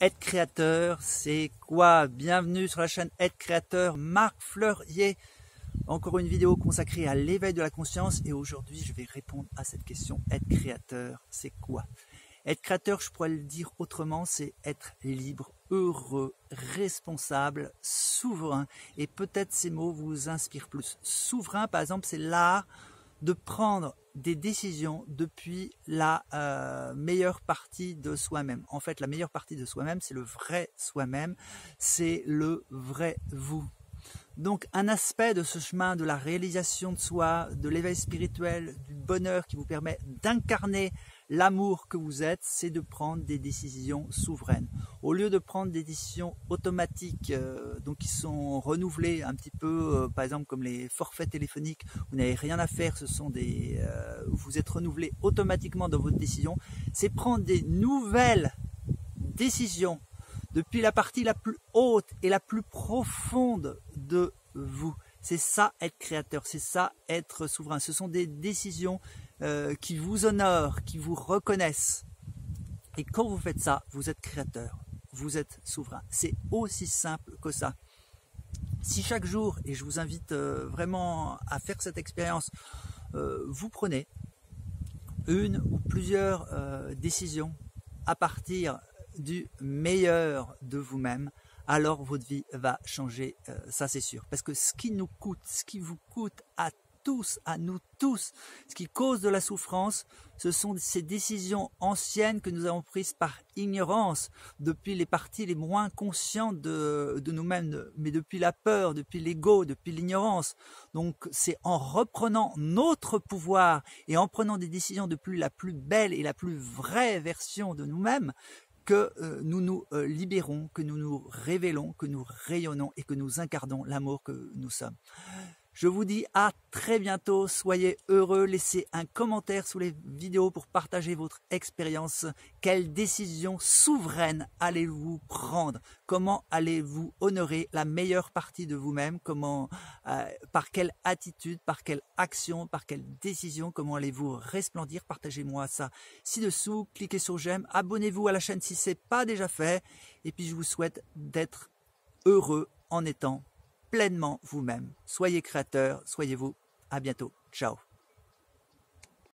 Être Créateur, c'est quoi? Bienvenue sur la chaîne Être Créateur, Marc Fleurier. Encore une vidéo consacrée à l'éveil de la conscience et aujourd'hui je vais répondre à cette question. Être Créateur, c'est quoi? Être Créateur, je pourrais le dire autrement, c'est être libre, heureux, responsable, souverain. Et peut-être ces mots vous inspirent plus. Souverain, par exemple, c'est l'art de prendre des décisions depuis la meilleure partie de soi-même. En fait, la meilleure partie de soi-même, c'est le vrai soi-même, c'est le vrai vous. Donc, un aspect de ce chemin de la réalisation de soi, de l'éveil spirituel, du bonheur qui vous permet d'incarner l'amour que vous êtes, c'est de prendre des décisions souveraines. Au lieu de prendre des décisions automatiques, donc qui sont renouvelées un petit peu, par exemple comme les forfaits téléphoniques, vous n'avez rien à faire, ce sont des, vous êtes renouvelé automatiquement dans votre décision, c'est prendre des nouvelles décisions depuis la partie la plus haute et la plus profonde de vous. C'est ça être créateur, c'est ça être souverain. Ce sont des décisions qui vous honorent, qui vous reconnaissent. Et quand vous faites ça, vous êtes créateur, vous êtes souverain. C'est aussi simple que ça. Si chaque jour, et je vous invite vraiment à faire cette expérience, vous prenez une ou plusieurs décisions à partir du meilleur de vous-même, alors votre vie va changer, ça c'est sûr. Parce que ce qui nous coûte, ce qui vous coûte à tous, à nous tous, ce qui cause de la souffrance, ce sont ces décisions anciennes que nous avons prises par ignorance, depuis les parties les moins conscientes de nous-mêmes, mais depuis la peur, depuis l'ego, depuis l'ignorance. Donc c'est en reprenant notre pouvoir et en prenant des décisions depuis la plus belle et la plus vraie version de nous-mêmes que nous nous libérons, que nous nous révélons, que nous rayonnons et que nous incarnons l'amour que nous sommes. Je vous dis à très bientôt, soyez heureux, laissez un commentaire sous les vidéos pour partager votre expérience. Quelle décision souveraine allez-vous prendre? Comment allez-vous honorer la meilleure partie de vous-même? Comment, par quelle attitude, par quelle action, par quelle décision? Comment allez-vous resplendir? Partagez-moi ça ci-dessous, cliquez sur j'aime, abonnez-vous à la chaîne si ce n'est pas déjà fait. Et puis je vous souhaite d'être heureux en étant pleinement vous-même. Soyez créateur, soyez vous. À bientôt. Ciao.